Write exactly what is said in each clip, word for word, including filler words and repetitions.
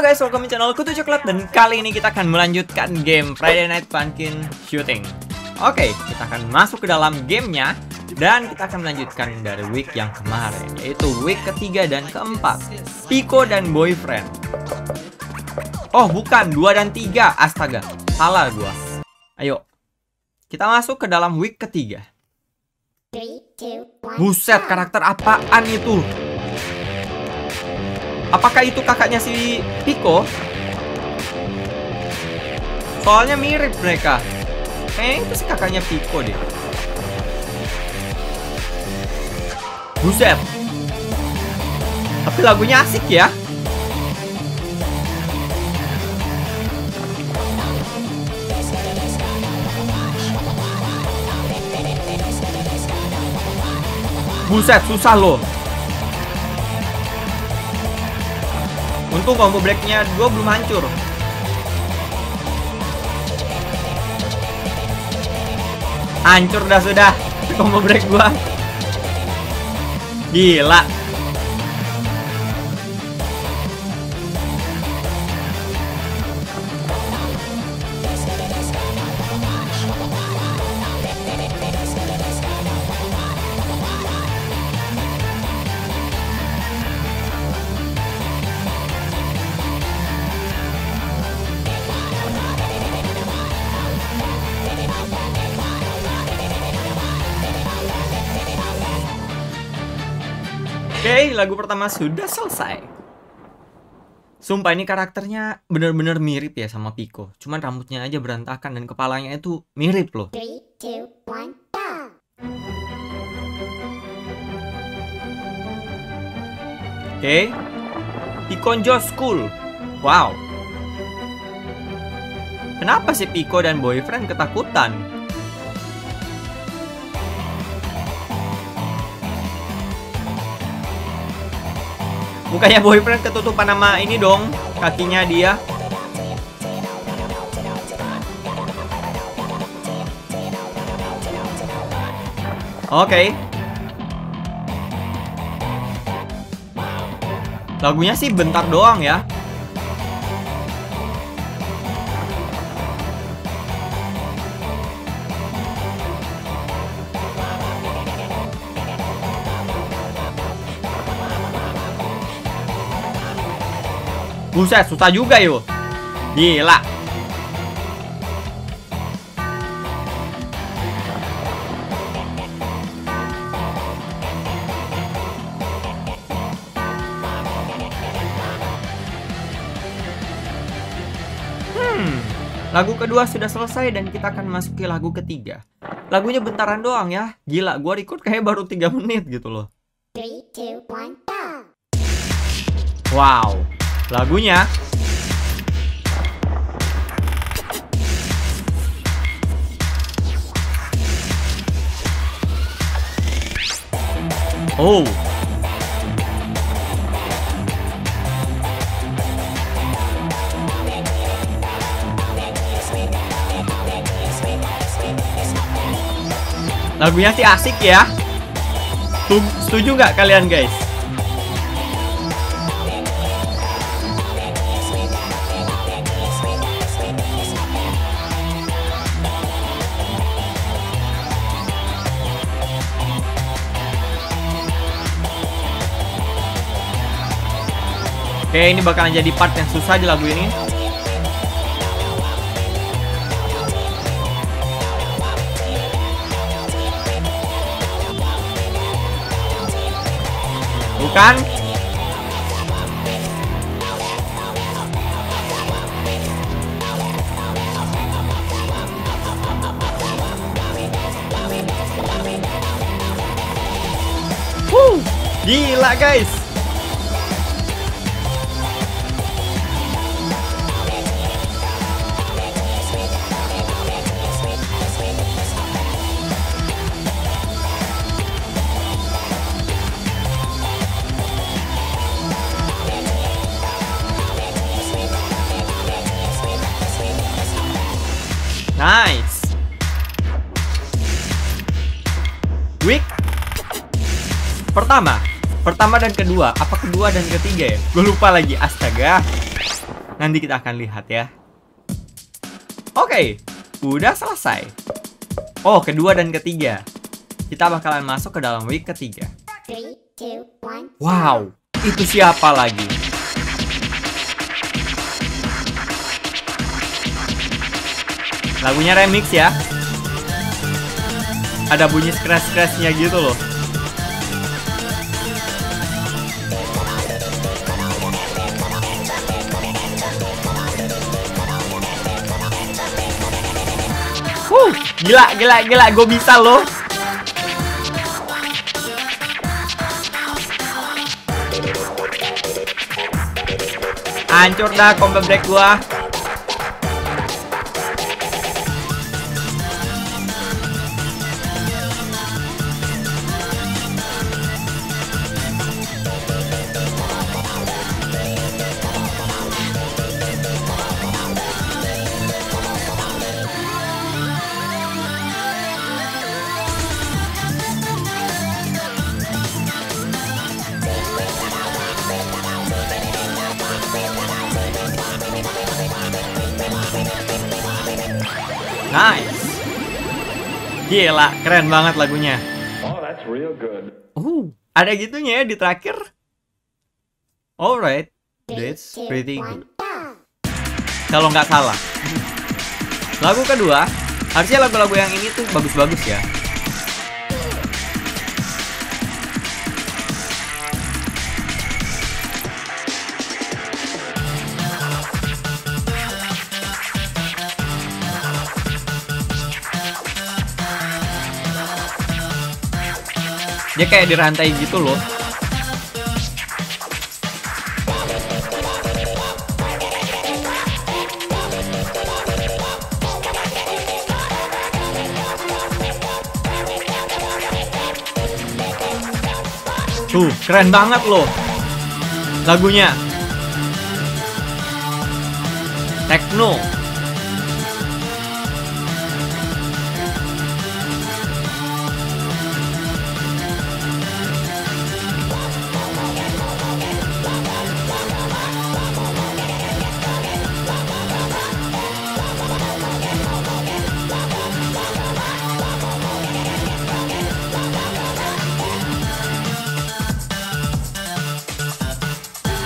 Halo guys, welcome to channel Kutu Coklat. Dan kali ini kita akan melanjutkan game Friday Night Funkin Shooting. Oke, okay, kita akan masuk ke dalam gamenya. Dan kita akan melanjutkan dari week yang kemarin, yaitu week ketiga dan keempat, Pico dan Boyfriend. Oh bukan, dua dan tiga. Astaga, salah gua. Ayo, kita masuk ke dalam week ketiga. Buset, karakter apaan itu? Apakah itu kakaknya si Pico? Soalnya mirip mereka. Kayaknya itu si kakaknya Pico deh. Buset. Tapi lagunya asik ya. Buset, susah loh. Untung combo breaknya gue belum hancur. Hancur dah sudah combo break gue. Gila. Oke, okay, lagu pertama sudah selesai. Sumpah ini karakternya bener-bener mirip ya sama Pico. Cuman rambutnya aja berantakan dan kepalanya itu mirip loh. Oke, okay. Piconjo School. Wow. Kenapa sih Pico dan Boyfriend ketakutan? Bukannya Boyfriend ketutupan nama ini dong, kakinya dia. Oke. Okay. Lagunya sih bentar doang ya. Buset, susah juga yo. Gila. Hmm. Lagu kedua sudah selesai dan kita akan masuki lagu ketiga. Lagunya bentaran doang ya. Gila, gua record kayak baru tiga menit gitu loh. Wow. Lagunya oh lagunya sih asik ya. Setuju nggak kalian guys? Oke, ini bakalan jadi part yang susah di lagu ini. Bukan? Wuh, gila guys. Nice. Week pertama, pertama dan kedua, apa kedua dan ketiga ya? Gue lupa lagi, astaga. Nanti kita akan lihat ya. Oke, udah selesai. Oh, kedua dan ketiga. Kita bakalan masuk ke dalam week ketiga. Wow, itu siapa lagi? Lagunya remix ya. Ada bunyi scratch-scratchnya gitu loh. Wuh, gila, gila, gila, gue bisa loh. Hancur dah komplek break gua. Nice. Gila, keren banget lagunya. Oh, that's real good. Uh, ada gitunya ya di terakhir. Alright, that's pretty good. Kalau nggak salah. Lagu kedua, harusnya lagu-lagu yang ini tuh bagus-bagus ya. Dia kayak dirantai gitu loh. Tuh, keren banget loh lagunya. Techno.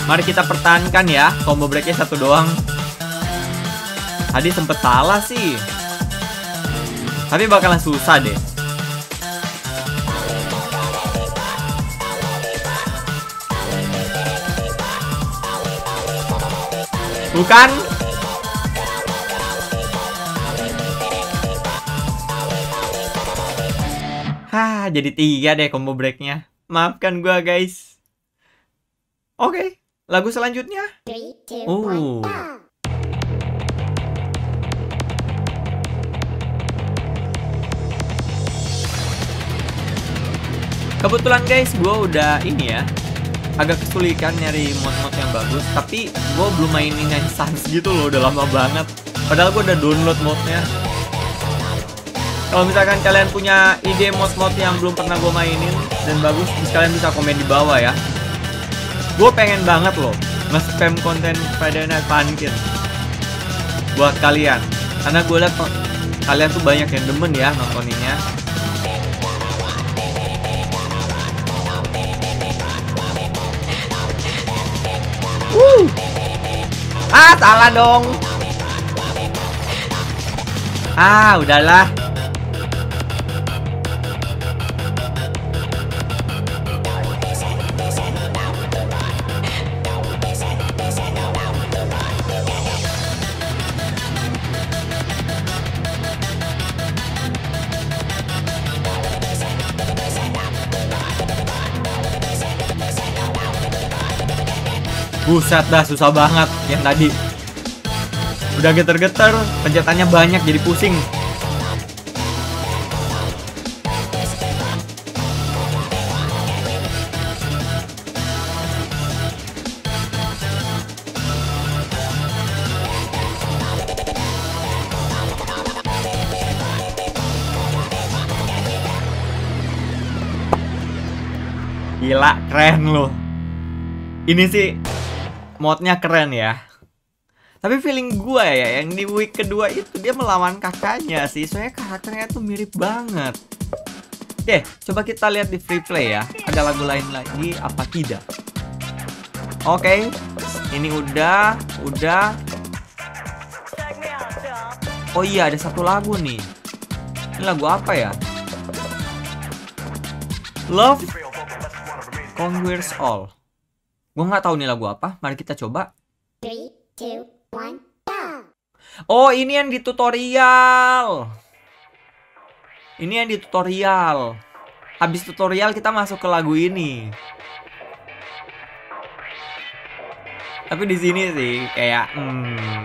Mari kita pertahankan ya, combo breaknya satu doang. Tadi sempet salah sih, tapi bakalan susah deh. Bukan? Hah, jadi tiga deh combo breaknya. Maafkan gua guys. Oke. Okay. Lagu selanjutnya. Oh. Kebetulan guys, gue udah ini ya, agak kesulitan nyari mod-mod yang bagus. Tapi gue belum mainin yang sans gitu loh, udah lama banget. Padahal gue udah download modnya. Kalau misalkan kalian punya ide mod-mod yang belum pernah gue mainin dan bagus, kalian bisa komen di bawah ya. Gue pengen banget loh nge-spam konten Friday Night Funkin buat kalian, karena gue liat kalian tuh banyak yang demen ya nontoninnya. Woo! Ah, salah dong. Ah, udahlah. Buset dah, susah banget yang tadi. Udah geter-geter, pencetannya banyak jadi pusing. Gila, keren loh. Ini sih modnya keren ya. Tapi feeling gue ya, yang di week kedua itu dia melawan kakaknya sih. Soalnya karakternya tuh mirip banget. Oke, coba kita lihat di free play ya. Ada lagu lain lagi apa tidak. Oke, ini udah, udah. Oh iya, ada satu lagu nih. Ini lagu apa ya? Love Conquers All. Gue nggak tahu nih lagu apa. Mari kita coba. Oh, ini yang di tutorial. Ini yang di tutorial. Habis tutorial kita masuk ke lagu ini. Tapi di sini sih kayak hmm.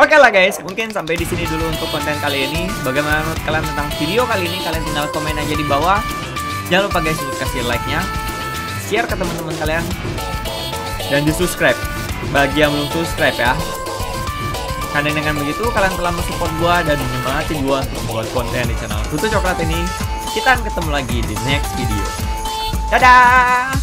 Oke lah guys, mungkin sampai di sini dulu untuk konten kali ini. Bagaimana menurut kalian tentang video kali ini? Kalian tinggal komen aja di bawah. Jangan lupa guys untuk kasih like-nya, share ke teman-teman kalian, dan di subscribe bagi yang belum subscribe ya. Karena dengan begitu kalian telah mensupport gua dan menyemangati gua untuk membuat konten di channel Kutu Coklat ini. Kita akan ketemu lagi di next video. Dadah.